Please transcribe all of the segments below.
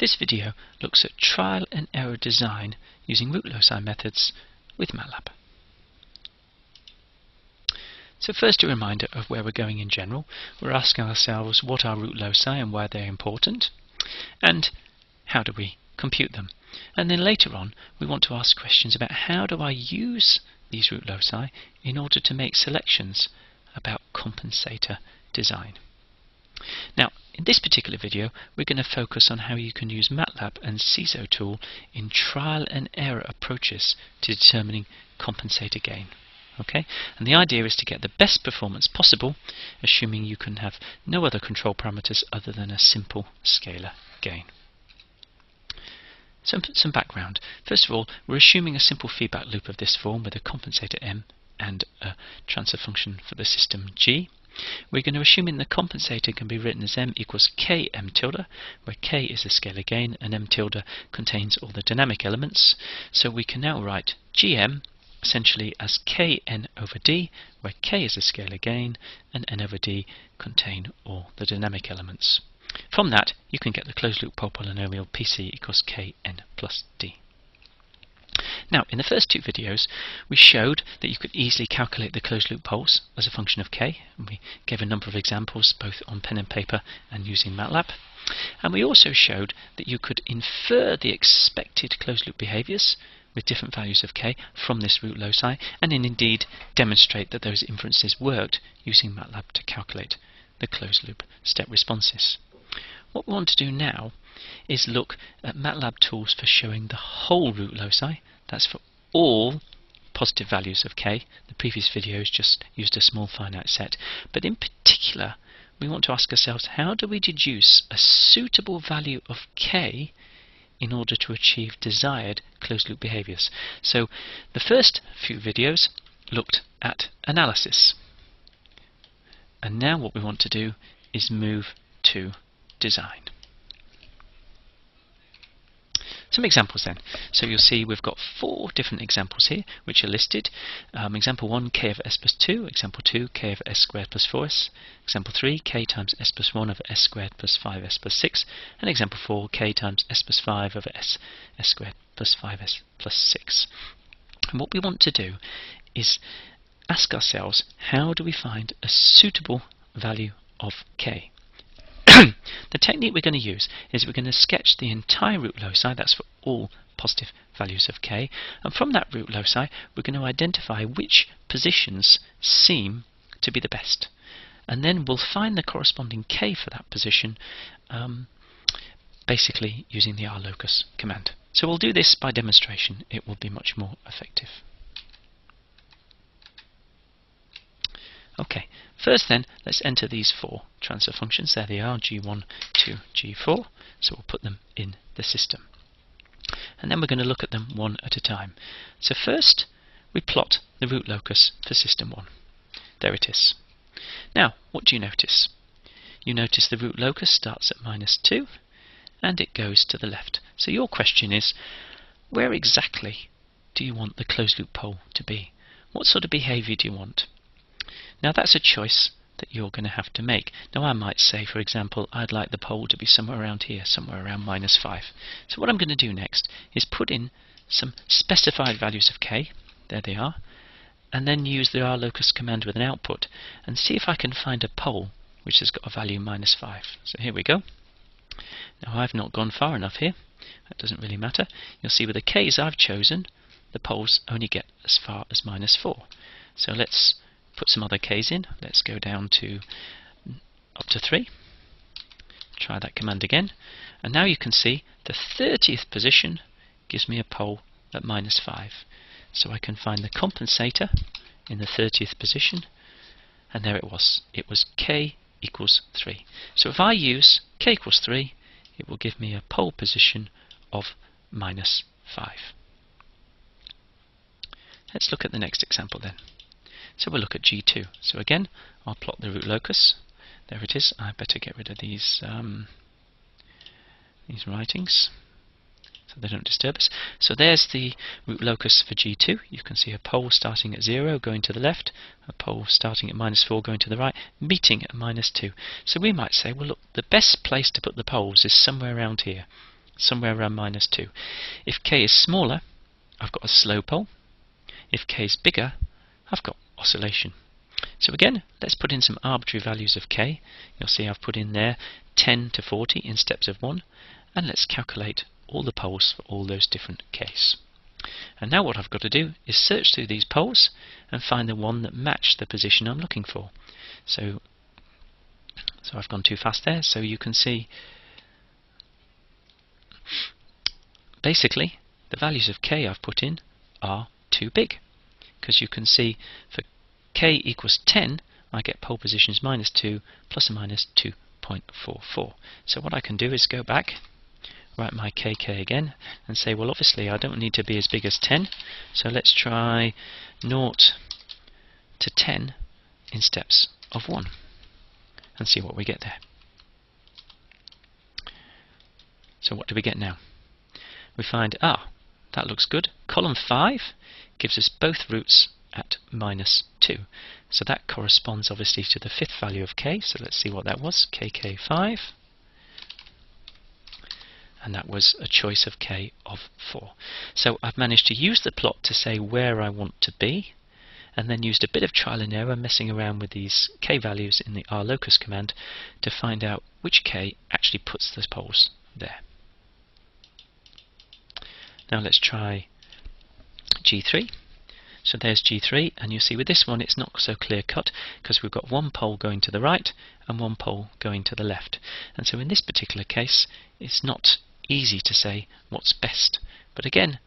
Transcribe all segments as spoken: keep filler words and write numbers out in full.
This video looks at trial and error design using root loci methods with MATLAB. So first, a reminder of where we're going in general. We're asking ourselves what are root loci and why they're important, and how do we compute them. And then later on we want to ask questions about how do I use these root loci in order to make selections about compensator design. Now, in this particular video, we're going to focus on how you can use MATLAB and SISOTOOL in trial and error approaches to determining compensator gain. Okay? And the idea is to get the best performance possible, assuming you can have no other control parameters other than a simple scalar gain. Some, some background. First of all, we're assuming a simple feedback loop of this form with a compensator M and a transfer function for the system G. We're going to assume in the compensator can be written as m equals k m tilde, where k is the scalar gain and m tilde contains all the dynamic elements. So we can now write gm essentially as kn over d, where k is the scalar gain and n over d contain all the dynamic elements. From that, you can get the closed loop pole polynomial pc equals kn plus d. Now, in the first two videos, we showed that you could easily calculate the closed loop poles as a function of k, and we gave a number of examples both on pen and paper and using MATLAB. And we also showed that you could infer the expected closed loop behaviours with different values of k from this root loci, and then indeed demonstrate that those inferences worked using MATLAB to calculate the closed loop step responses. What we want to do now is look at MATLAB tools for showing the whole root loci, that's for all positive values of k. The previous videos just used a small finite set, but in particular we want to ask ourselves how do we deduce a suitable value of k in order to achieve desired closed loop behaviours. So the first few videos looked at analysis, and now what we want to do is move to design. Some examples then. So you'll see we've got four different examples here which are listed. Um, example one, k over s plus two. Example two, k over s squared plus four s. Example three, k times s plus one over s squared plus five s plus six. And example four, k times s plus five over s, s squared plus five s plus six. And what we want to do is ask ourselves how do we find a suitable value of k. The technique we're going to use is we're going to sketch the entire root loci, that's for all positive values of k, and from that root loci we're going to identify which positions seem to be the best, and then we'll find the corresponding k for that position um, basically using the rlocus command. So we'll do this by demonstration, it will be much more effective. Okay, first then, let's enter these four transfer functions. There they are, G one to G four. So we'll put them in the system. And then we're going to look at them one at a time. So first, we plot the root locus for system one. There it is. Now, what do you notice? You notice the root locus starts at minus two, and it goes to the left. So your question is, where exactly do you want the closed loop pole to be? What sort of behaviour do you want? Now that's a choice that you're going to have to make. Now I might say, for example, I'd like the pole to be somewhere around here, somewhere around minus five. So what I'm going to do next is put in some specified values of k, there they are, and then use the rlocus command with an output and see if I can find a pole which has got a value minus five. So here we go. Now I've not gone far enough here, that doesn't really matter. You'll see with the k's I've chosen, the poles only get as far as minus four. So let's put some other k's in. Let's go down to up to three. Try that command again. And now you can see the thirtieth position gives me a pole at minus five. So I can find the compensator in the thirtieth position. And there it was. It was k equals three. So if I use k equals three, it will give me a pole position of minus five. Let's look at the next example then. So we'll look at G two. So again, I'll plot the root locus. There it is. I better get rid of these um, these writings so they don't disturb us. So there's the root locus for G two. You can see a pole starting at zero going to the left, a pole starting at minus four going to the right, meeting at minus two. So we might say, well look, the best place to put the poles is somewhere around here. somewhere around minus two. If k is smaller, I've got a slow pole. If k is bigger, I've got oscillation. So again, let's put in some arbitrary values of k. You'll see I've put in there ten to forty in steps of one, and let's calculate all the poles for all those different k's. And now what I've got to do is search through these poles and find the one that matched the position I'm looking for. So, so I've gone too fast there, so you can see basically the values of k I've put in are too big, because you can see for k equals ten I get pole positions minus two plus or minus two point four four. So what I can do is go back, write my kk again, and say, well, obviously I don't need to be as big as ten, so let's try zero to ten in steps of one and see what we get there. So what do we get now? We find, ah, that looks good. Column five gives us both roots at minus two. So that corresponds obviously to the fifth value of k, so let's see what that was, k k five. And that was a choice of k of four. So I've managed to use the plot to say where I want to be, and then used a bit of trial and error messing around with these k values in the rlocus command to find out which k actually puts the poles there. Now let's try G three. So there's G three, and you see with this one it's not so clear cut, because we've got one pole going to the right and one pole going to the left. And so in this particular case it's not easy to say what's best. But again,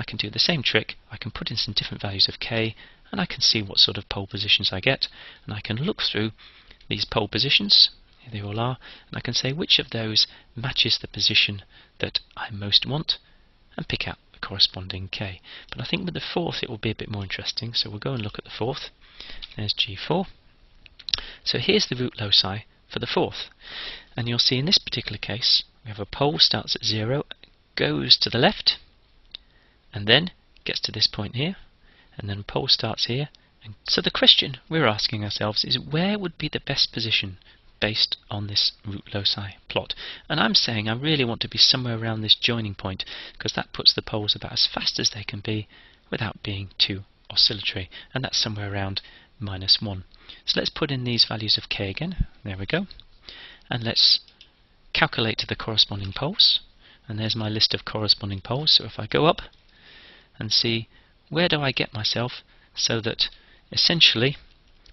I can do the same trick. I can put in some different values of k, and I can see what sort of pole positions I get, and I can look through these pole positions, here they all are, and I can say which of those matches the position that I most want, and pick out the corresponding k. But I think with the fourth it will be a bit more interesting, so we'll go and look at the fourth. There's G four. So here's the root loci for the fourth. And you'll see in this particular case, we have a pole starts at zero, goes to the left, and then gets to this point here, and then a pole starts here. And so the question we're asking ourselves is, where would be the best position based on this root loci plot? And I'm saying I really want to be somewhere around this joining point, because that puts the poles about as fast as they can be without being too oscillatory, and that's somewhere around minus one. So let's put in these values of k again, there we go, and let's calculate to the corresponding poles. And there's my list of corresponding poles, so if I go up and see where do I get myself so that essentially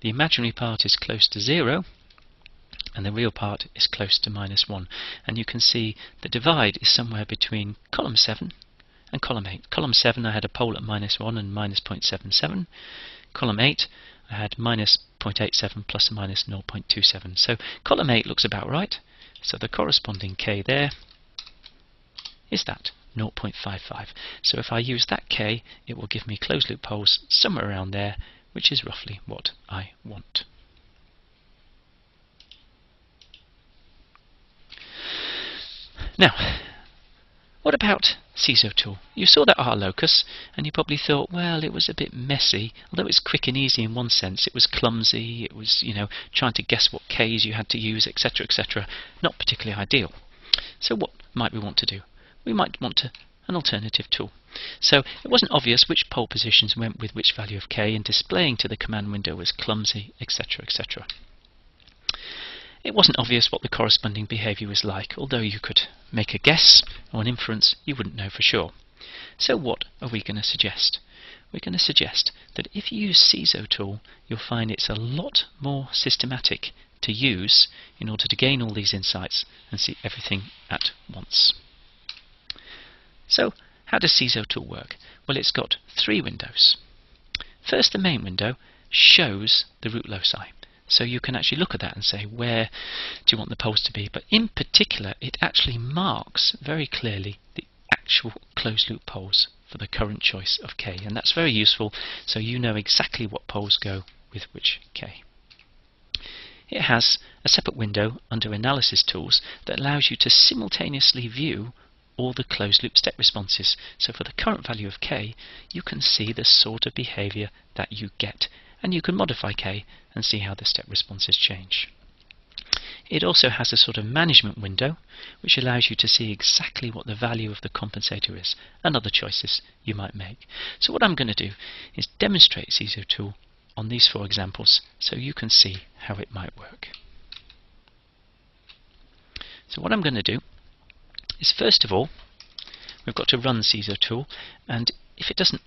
the imaginary part is close to zero and the real part is close to minus one. And you can see the divide is somewhere between column seven and column eight. Column seven I had a pole at minus one and minus zero point seven seven. Column eight I had minus zero point eight seven plus or minus zero point two seven. So column eight looks about right. So the corresponding k there is that, zero point five five. So if I use that k, it will give me closed loop poles somewhere around there, which is roughly what I want. Now, what about SISOTOOL? You saw that rlocus, and you probably thought, well, it was a bit messy. Although it's quick and easy in one sense, it was clumsy. It was, you know, trying to guess what k's you had to use, et cetera, et cetera. Not particularly ideal. So what might we want to do? We might want to, an alternative tool. So it wasn't obvious which pole positions went with which value of k, and displaying to the command window was clumsy, et cetera, et cetera. It wasn't obvious what the corresponding behaviour was like, although you could make a guess or an inference, you wouldn't know for sure. So what are we going to suggest? We're going to suggest that if you use SISOTOOL, you'll find it's a lot more systematic to use in order to gain all these insights and see everything at once. So how does SISOTOOL work? Well, it's got three windows. First, the main window shows the root loci. So you can actually look at that and say, where do you want the poles to be? But in particular, it actually marks very clearly the actual closed loop poles for the current choice of k. And that's very useful, so you know exactly what poles go with which k. It has a separate window under Analysis Tools that allows you to simultaneously view all the closed loop step responses. So for the current value of k, you can see the sort of behaviour that you get. And you can modify k and see how the step responses change. It also has a sort of management window which allows you to see exactly what the value of the compensator is and other choices you might make. So what I'm going to do is demonstrate SISOTOOL on these four examples so you can see how it might work. So what I'm going to do is, first of all, we've got to run SISOTOOL, and if it doesn't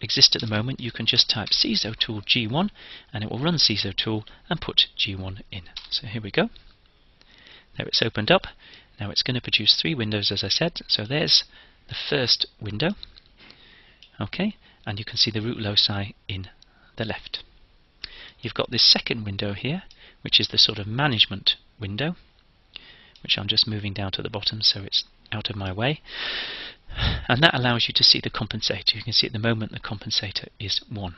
exist at the moment, you can just type SISOTOOL G one and it will run SISOTOOL and put G one in. So here we go. There, it's opened up. Now it's going to produce three windows, as I said. So there's the first window. Okay, and you can see the root loci in the left. You've got this second window here, which is the sort of management window, which I'm just moving down to the bottom so it's out of my way, and that allows you to see the compensator. You can see at the moment the compensator is one,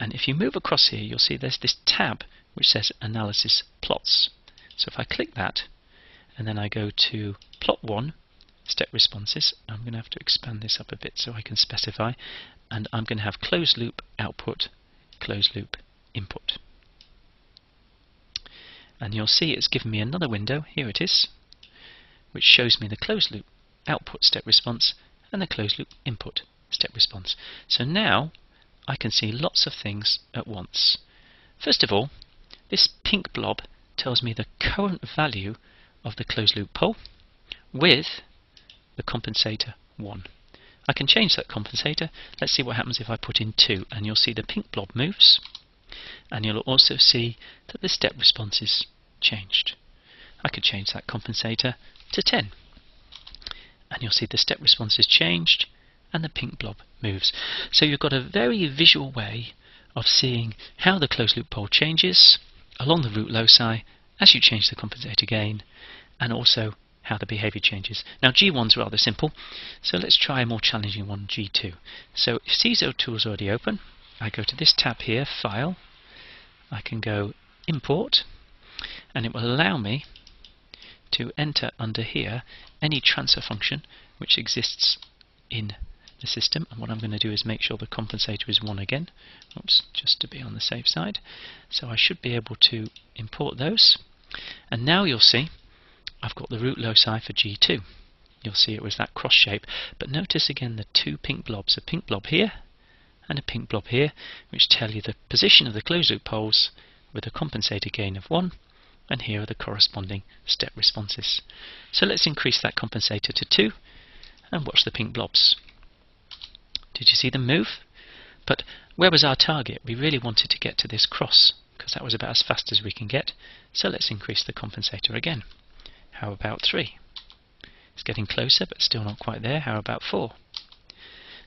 and if you move across here you'll see there's this tab which says analysis plots. So if I click that and then I go to plot one, step responses, I'm going to have to expand this up a bit so I can specify, and I'm going to have closed loop output, closed loop input, and you'll see it's given me another window, here it is, which shows me the closed loop output step response and the closed loop input step response. So now I can see lots of things at once. First of all, this pink blob tells me the current value of the closed loop pole with the compensator one. I can change that compensator. Let's see what happens if I put in two, and you'll see the pink blob moves, and you'll also see that the step response is changed. I could change that compensator to ten, and you'll see the step response is changed and the pink blob moves. So you've got a very visual way of seeing how the closed loop pole changes along the root loci as you change the compensator gain, and also how the behavior changes. Now G one's rather simple, so let's try a more challenging one, G two. So if SISOTOOL is already open, I go to this tab here, File, I can go Import, and it will allow me to enter under here any transfer function which exists in the system. And what I'm going to do is make sure the compensator is one again, oops, just to be on the safe side. So I should be able to import those, and now you'll see I've got the root loci for G two. You'll see it was that cross shape, but notice again the two pink blobs, a pink blob here and a pink blob here, which tell you the position of the closed loop poles with a compensator gain of one, and here are the corresponding step responses. So let's increase that compensator to two and watch the pink blobs. Did you see them move? But where was our target? We really wanted to get to this cross because that was about as fast as we can get. So let's increase the compensator again. How about three? It's getting closer but still not quite there. How about four?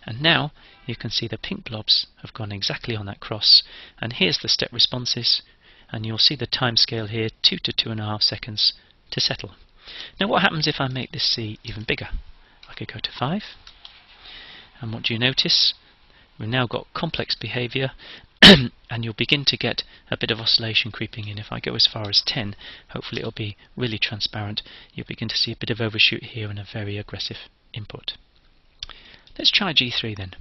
And now you can see the pink blobs have gone exactly on that cross, and here's the step responses, and you'll see the time scale here, two to two and a half seconds to settle. Now what happens if I make this C even bigger? I could go to five, and what do you notice? We've now got complex behavior and you'll begin to get a bit of oscillation creeping in. If I go as far as ten, hopefully it'll be really transparent. You'll begin to see a bit of overshoot here and a very aggressive input. Let's try G three then.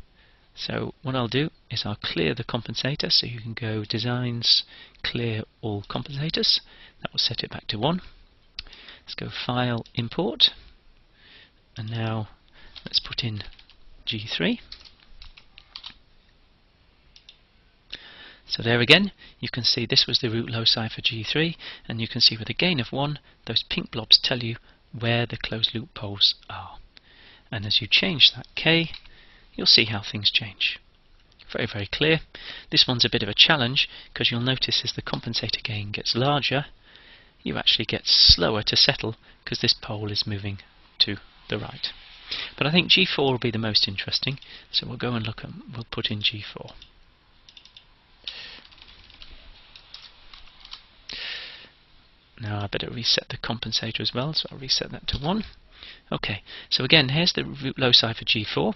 So what I'll do is I'll clear the compensator, so you can go Designs, Clear All Compensators. That will set it back to one. Let's go File, Import, and now let's put in G three. So there again, you can see this was the root loci for G three, and you can see with a gain of one, those pink blobs tell you where the closed loop poles are. And as you change that K, you'll see how things change. Very, very clear. This one's a bit of a challenge because you'll notice as the compensator gain gets larger, you actually get slower to settle because this pole is moving to the right. But I think G four will be the most interesting, so we'll go and look at, we'll put in G four. Now I better reset the compensator as well, so I'll reset that to one. Okay, so again, here's the root loci for G four,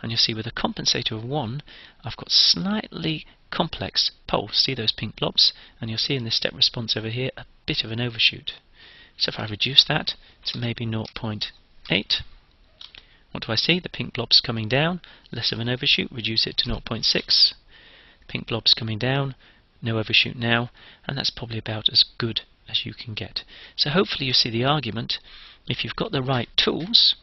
and you'll see with a compensator of one, I've got slightly complex poles. See those pink blobs? And you'll see in the step response over here a bit of an overshoot. So if I reduce that to maybe zero point eight, what do I see? The pink blobs coming down, less of an overshoot, reduce it to zero point six. Pink blobs coming down, no overshoot now, and that's probably about as good as you can get. So hopefully you see the argument. If you've got the right tools,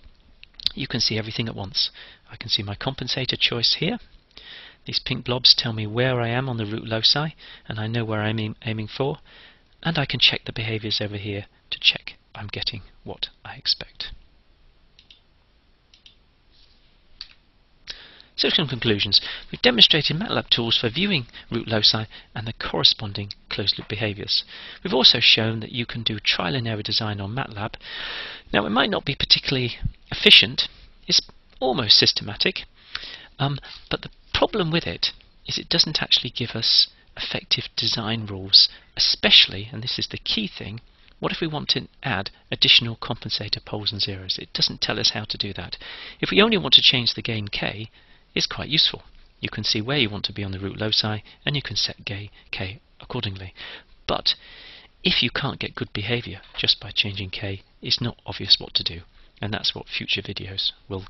you can see everything at once. I can see my compensator choice here. These pink blobs tell me where I am on the root loci, and I know where I'm aiming for. And I can check the behaviors over here to check I'm getting what I expect. So some conclusions. We've demonstrated MATLAB tools for viewing root loci and the corresponding closed-loop behaviours. We've also shown that you can do trial and error design on MATLAB. Now, it might not be particularly efficient. It's almost systematic. Um, but the problem with it is it doesn't actually give us effective design rules, especially, and this is the key thing, what if we want to add additional compensator poles and zeros? It doesn't tell us how to do that. If we only want to change the gain k, it's quite useful. You can see where you want to be on the root loci, and you can set gain k accordingly. But if you can't get good behavior just by changing k, it's not obvious what to do. And that's what future videos will